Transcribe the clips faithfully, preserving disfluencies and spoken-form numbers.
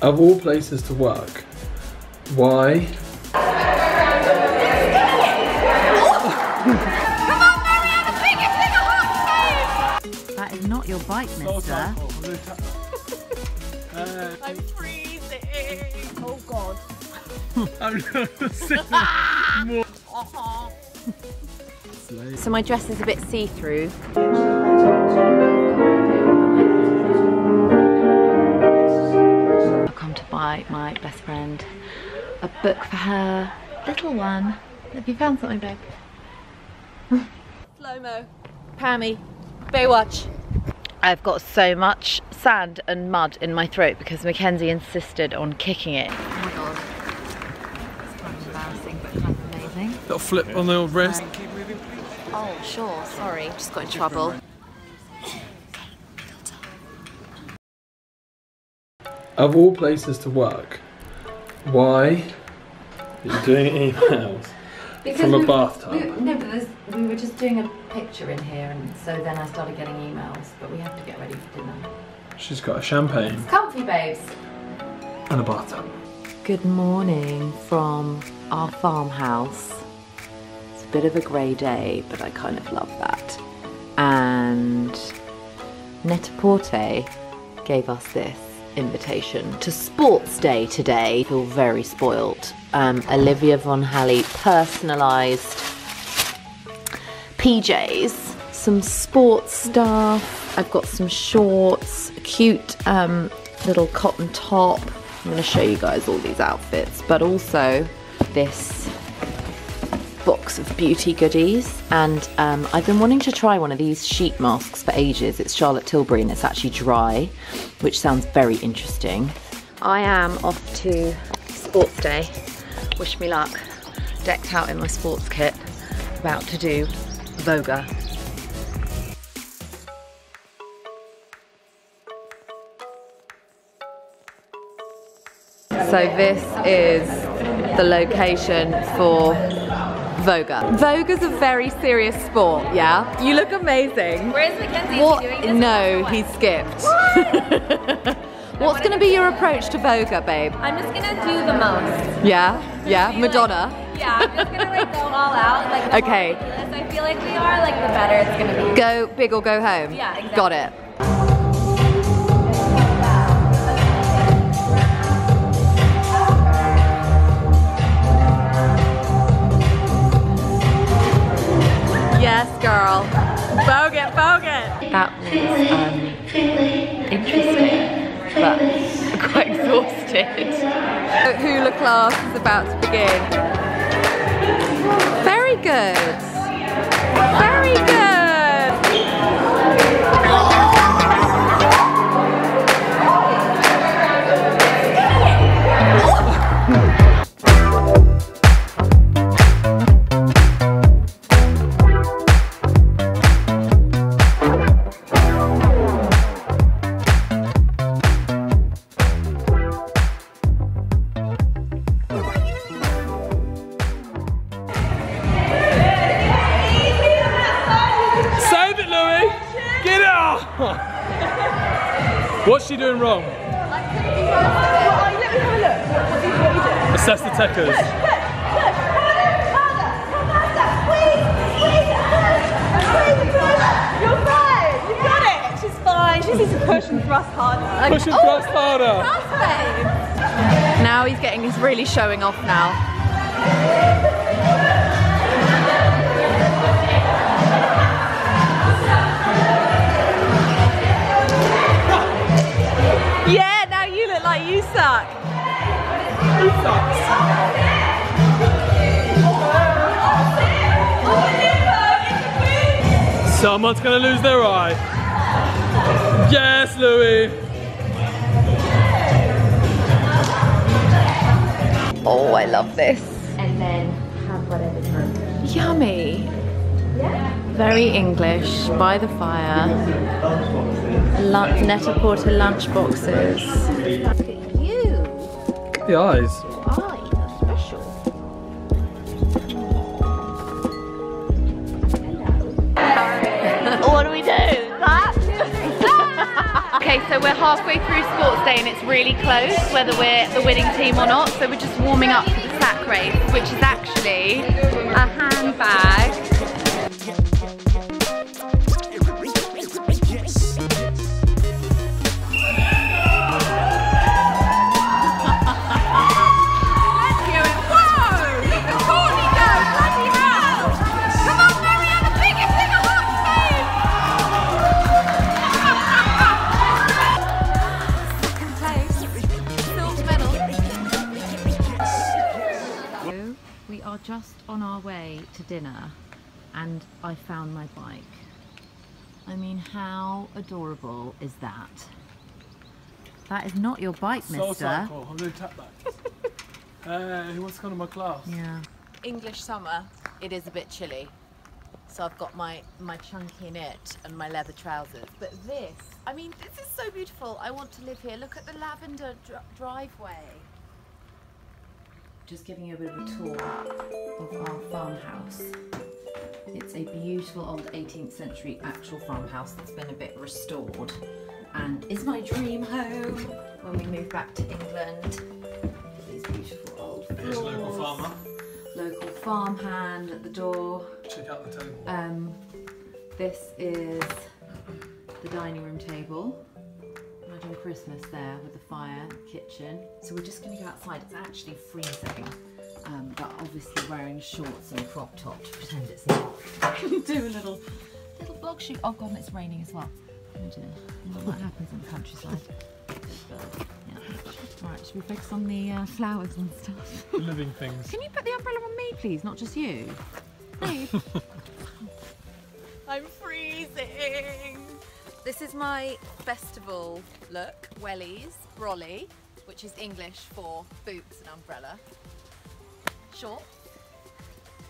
Of all places to work, why? Come on, Mary, I'm the biggest thing I have to do! That is not your bike, mister. I'm freezing. Oh, God. I'm not sick more. So my dress is a bit see-through. I've come to buy my best friend a book for her little one. Have you found something, babe? Slow-mo, Pammy, Baywatch. I've got so much sand and mud in my throat because Mackenzie insisted on kicking it. Oh my God. It's quite embarrassing, but kind of amazing. Little flip on the old wrist. Sorry. Oh, sure, sorry. Just got in trouble. Of all places to work, why are you doing emails from a we, bathtub? We, no, but we were just doing a picture in here, and so then I started getting emails, but we have to get ready for dinner. She's got a champagne. It's comfy, babes. And a bathtub. Good morning from our farmhouse. Bit of a grey day, but I kind of love that. And Net-A-Porter gave us this invitation to sports day today. I feel very spoilt. Um, Olivia von Halle personalised P Js, some sports stuff. I've got some shorts, a cute um, little cotton top. I'm going to show you guys all these outfits, but also this box of beauty goodies, and um, I've been wanting to try one of these sheet masks for ages. It's Charlotte Tilbury and it's actually dry, which sounds very interesting. I am off to sports day. Wish me luck. Decked out in my sports kit, about to do Voga. So this is the location for Voga. Voga's a very serious sport, yeah? You look amazing. Where's Mackenzie? What? Is he doing this? No, he skipped. What? What's going to be your approach to Voga, babe? I'm just going to do the most. Yeah? Yeah? Madonna? Like, yeah, I'm just going to like go all out. Like, okay. I feel like we are, like the better it's going to be. Go big or go home. Yeah, exactly. Got it. Yes, girl. Vogue it, vogue it. That was um, interesting, but quite exhausted. Hula class is about to begin. Very good. Very good. What's she doing wrong? Assess the techers. You're right. You got it. She's fine. She needs to push and thrust harder. Push and thrust harder. Now he's getting, he's really showing off now. You suck. You suck. Someone's gonna lose their eye. Yes, Louis. Oh, I love this. And then have whatever time. Yummy. Yeah. Very English, by the fire. Net-A-Porter lunch boxes. The eyes. Eyes are special. Hello. What do we do? That? Okay, so we're halfway through sports day and it's really close whether we're the winning team or not. So we're just warming up for the sack race, which is actually a handbag. Just on our way to dinner and I found my bike. I mean, how adorable is that? That is not your bike, so mister. So cool. I'm going to tap that. uh, he wants to come to my class. Yeah. English summer, it is a bit chilly. So I've got my, my chunky knit and my leather trousers. But this, I mean, this is so beautiful. I want to live here. Look at the lavender dr driveway. Just giving you a bit of a tour of our farmhouse. It's a beautiful old eighteenth century actual farmhouse that's been a bit restored and is my dream home when we move back to England. These beautiful old floors. Here's local farmer. Local farmhand at the door. Check out the table. Um, this is the dining room table. On Christmas there with the fire, kitchen. So we're just going to go outside. It's actually freezing, um, but obviously wearing shorts and crop top to pretend it's not. Do a little little blog shoot. Oh god, and it's raining as well. Oh dear. You know what happens in the countryside. Yeah. All right, should we focus on the uh, flowers and stuff? Living things. Can you put the umbrella on me, please? Not just you. Please. I'm freezing. This is my festival look, wellies, brolly, which is English for boots and umbrella, shorts,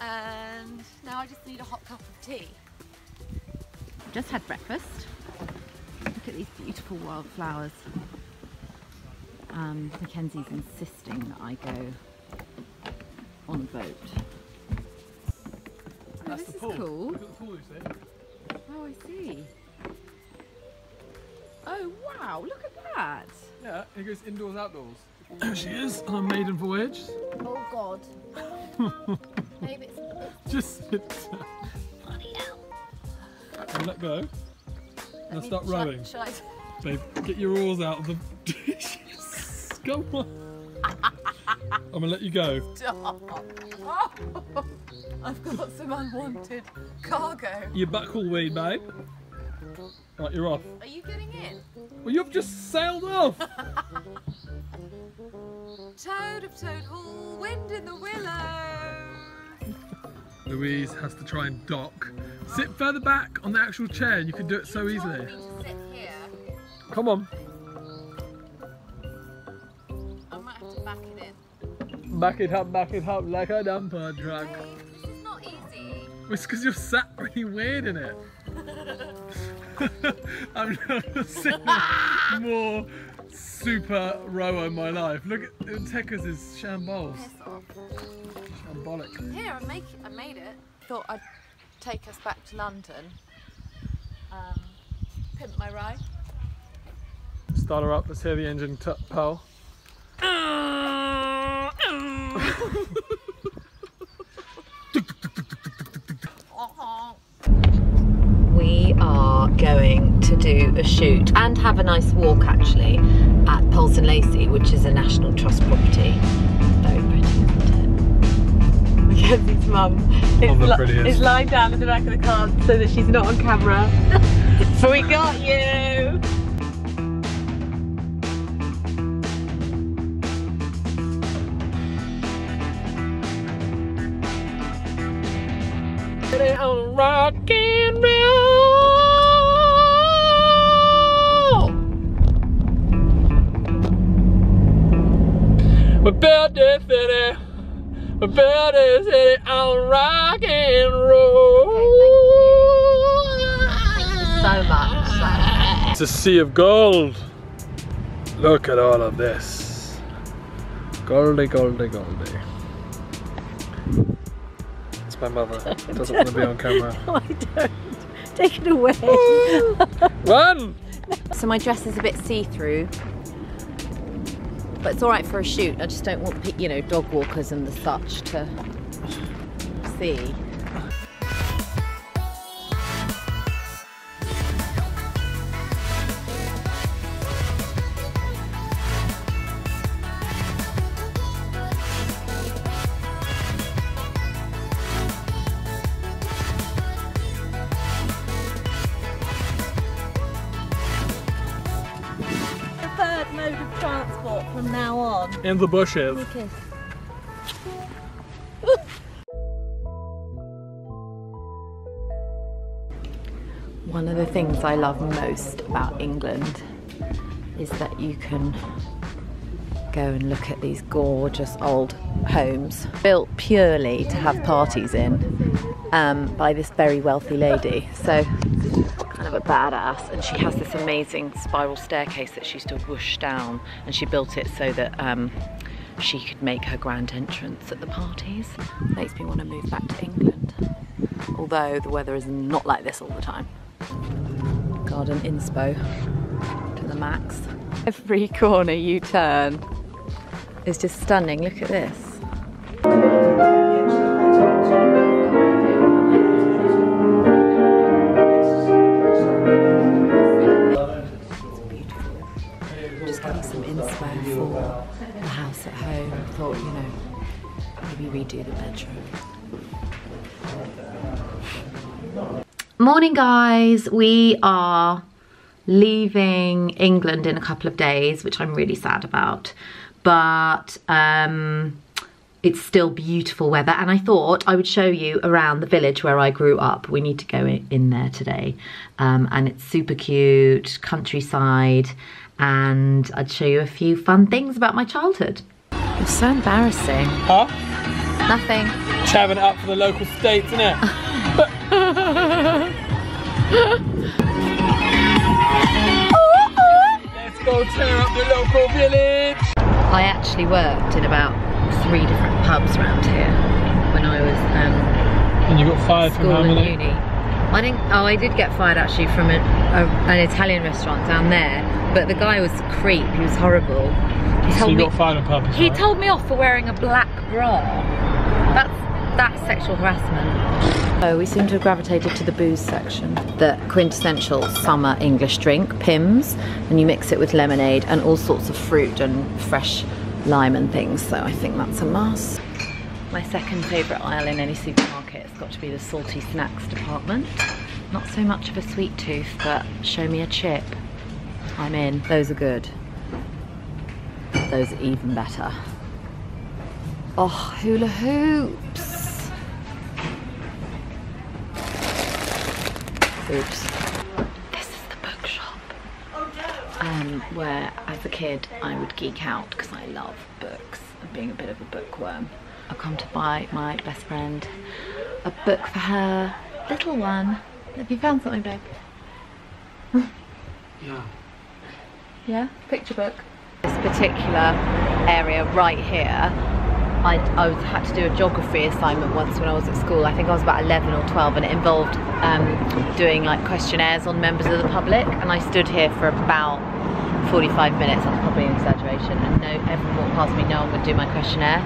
and now I just need a hot cup of tea. Just had breakfast. Look at these beautiful wildflowers. Um, Mackenzie's insisting that I go on a boat. That's oh, this the pool. Is cool. Look at the pool, you see? Oh, I see. Oh wow, look at that! Yeah, it goes indoors, outdoors. There she is on a maiden voyage. Oh god. Maybe it's, it's just sit down. Bloody hell. And let go. Let and start rowing. Shall I... Babe, get your oars out of the dishes. Come on. I'm gonna let you go. Stop. Oh, I've got some unwanted cargo. You're back all way, babe. Right, you're off. Are you getting in? Well, you've just sailed off! Toad of Toad Hall, wind in the willow! Louise has to try and dock. Oh. Sit further back on the actual chair, you can do it so you easily. Me to sit here. Come on. I might have to back it in. Back it up, back it up like a dumper truck. Hey, this is not easy. It's because you're sat really weird in it. I've never seen a more super rower in my life. Look at Tekka's is shambols. Shambolic. Here, I, make, I made it. Thought I'd take us back to London. Um, pimp my ride. Start her up. Let's hear the engine tut pal. We are going to do a shoot and have a nice walk actually at Poulton Lacey, which is a National Trust property. Very pretty, isn't it? Mackenzie's mum is, li is lying down in the back of the car so that she's not on camera. So we got you! Rock and roll! We built this city, we built this city on rock and roll. Okay, thank you. Thank you so much. So. It's a sea of gold. Look at all of this. Goldy, goldy, goldy. It's my mother. Doesn't want to be on camera. No, I don't. Take it away. Run! So my dress is a bit see-through, but it's all right for a shoot. I just don't want, you know, dog walkers and the such to see. From now on. In the bushes. One of the things I love most about England is that you can go and look at these gorgeous old homes built purely to have parties in um, by this very wealthy lady. So, kind of a badass, and she has this amazing spiral staircase that she used to whoosh down, and she built it so that um, she could make her grand entrance at the parties. Makes me want to move back to England, although the weather is not like this all the time. Garden inspo to the max. Every corner you turn is just stunning. Look at this. Thought, you know, maybe redo the bedroom. Morning, guys. We are leaving England in a couple of days, which I'm really sad about. But um, it's still beautiful weather, and I thought I would show you around the village where I grew up. We need to go in there today, um, and it's super cute, countryside, and I'd show you a few fun things about my childhood. It's so embarrassing. Huh? Nothing. Chavin' up for the local states, innit? Let's go tear up the local village! I actually worked in about three different pubs around here when I was um And you got fired from home and uni. I didn't oh I did get fired actually from a, a, an Italian restaurant down there, but the guy was a creep, he was horrible. He told so you me, got fired on purpose, He right? told me off for wearing a black bra. That's, that's sexual harassment. Oh, we seem to have gravitated to the booze section. The quintessential summer English drink, Pimm's, and you mix it with lemonade and all sorts of fruit and fresh lime and things, so I think that's a must. My second favourite aisle in any supermarket has got to be the salty snacks department. Not so much of a sweet tooth, but show me a chip, I'm in. Those are good. Those are even better. Oh, hula hoops. Oops. This is the bookshop um, where, as a kid, I would geek out because I love books and being a bit of a bookworm. I've come to buy my best friend a book for her little one. Have you found something, babe? Yeah. Yeah? Picture book. This particular area right here, I, I was, had to do a geography assignment once when I was at school. I think I was about eleven or twelve, and it involved um, doing like questionnaires on members of the public, and I stood here for about forty-five minutes. That's probably an exaggeration, and no, everyone walked past me, no one would do my questionnaire.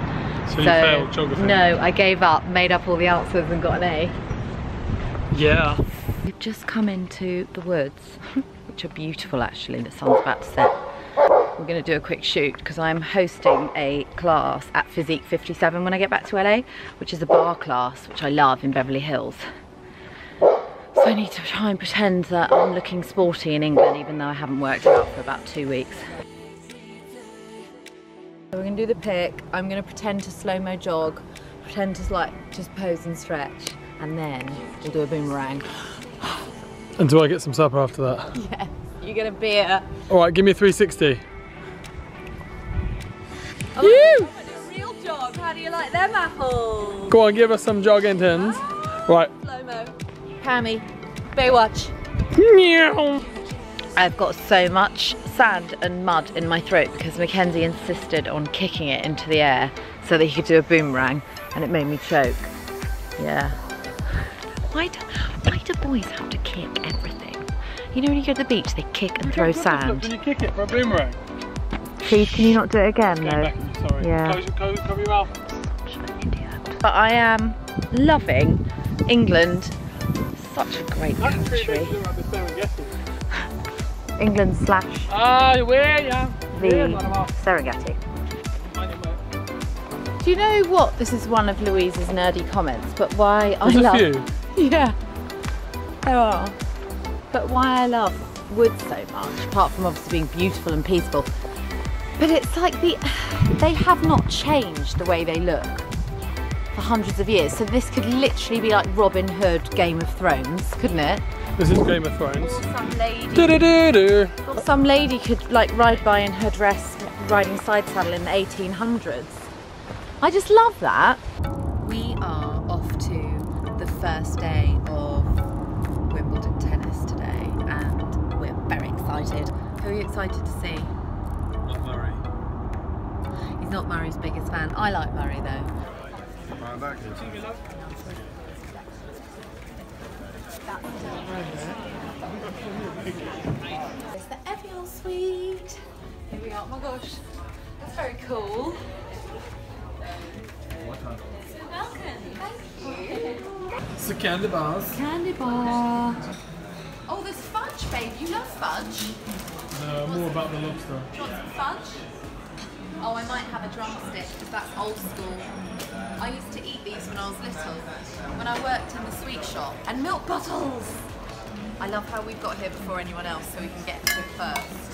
So, so you failed geography? No, I gave up, made up all the answers and got an A. Yeah. We've just come into the woods, which are beautiful actually, the sun's about to set. We're going to do a quick shoot because I'm hosting a class at Physique fifty-seven when I get back to L A, which is a bar class, which I love in Beverly Hills. So I need to try and pretend that I'm looking sporty in England, even though I haven't worked out for about two weeks. We're going to do the pick. I'm going to pretend to slow-mo jog, pretend to like just pose and stretch, and then we'll do a boomerang. And do I get some supper after that? Yes, you get a beer. All right, give me a three sixty. Oh, you! A real jog. How do you like them apples? Go on, give us some jog intents. Ah, right. Slow-mo. Pammy. Baywatch. Meow. I've got so much sand and mud in my throat because Mackenzie insisted on kicking it into the air so that he could do a boomerang, and it made me choke. Yeah. Why do, why do boys have to kick everything? You know when you go to the beach, they kick and you throw sand. Can you kick it for a boomerang? Please, can you not do it again though? Back, sorry. Yeah. Close, close, cover your mouth. But I am loving England. Such a great country. England slash oh, we're, yeah. the Serengeti. Do you know what? This is one of Louise's nerdy comments, but why There's I love. There's a few. Yeah, there are. But why I love woods so much, apart from obviously being beautiful and peaceful. But it's like the they have not changed the way they look for hundreds of years. So this could literally be like Robin Hood, Game of Thrones, couldn't it? This is Game of Thrones. Or some lady, do -do -do -do. Or some lady could like ride by in her dress, riding side saddle in the eighteen hundreds. I just love that. We are off to the first day of Wimbledon tennis today, and we're very excited. Who are you excited to see? Not Murray. He's not Murray's biggest fan. I like Murray though. I'm back. It's the Evian Suite. Here we are. Oh my gosh, that's very cool. So welcome. Thank you. It's a candy bar. Candy bar. Oh, there's fudge, babe. You love fudge. No, more What's about the lobster. Do you want some fudge? Oh, I might have a drumstick because that's old school. I used to eat these when I was little, when I worked in the sweet shop. And milk bottles! I love how we've got here before anyone else, so we can get to it first.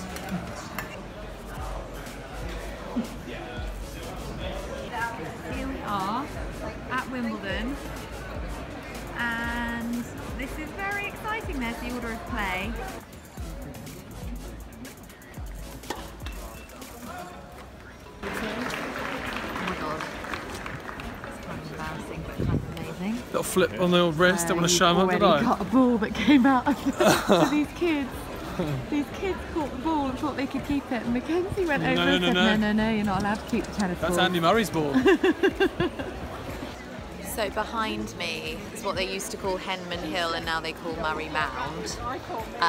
Here we are, at Wimbledon. And this is very exciting. There's the order of play. Little flip on the old wrist, I don't want to show them up, did I? I got a ball that came out of the, these kids. These kids caught the ball and thought they could keep it, and Mackenzie went no, over no, and no, said, no. no, no, no, you're not allowed to keep the tennis That's ball. That's Andy Murray's ball. So behind me is what they used to call Henman Hill, and now they call Murray Mound. Sorry,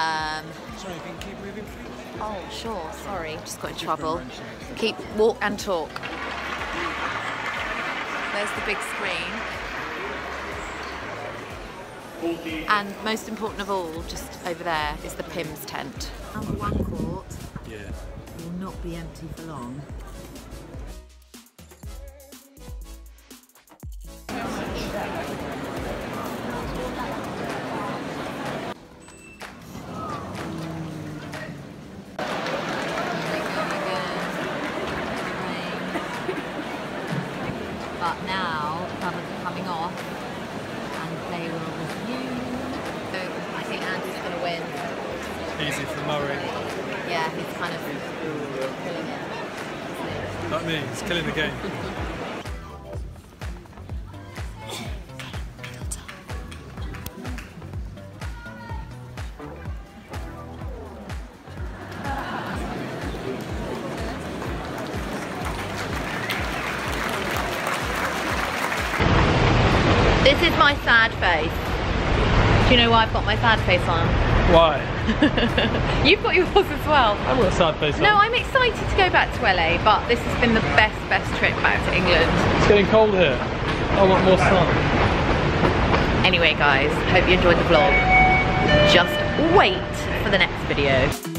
um, can keep moving, please? Oh, sure, sorry, just got in trouble. Keep, walk and talk. There's the big screen. And most important of all, just over there, is the Pimm's tent. Number one court yeah. will not be empty for long. But now, covers are coming off. They will review. So I think Andy's going to win. Easy for Murray. Yeah, he's kind of killing it. Not me, he's killing the game. This is my sad face. Do you know why I've got my sad face on? Why? You've got yours as well. I've got a sad face on. No, I'm excited to go back to L A, but this has been the best, best trip back to England. It's getting cold here. I want more sun. Anyway guys, hope you enjoyed the vlog. Just wait for the next video.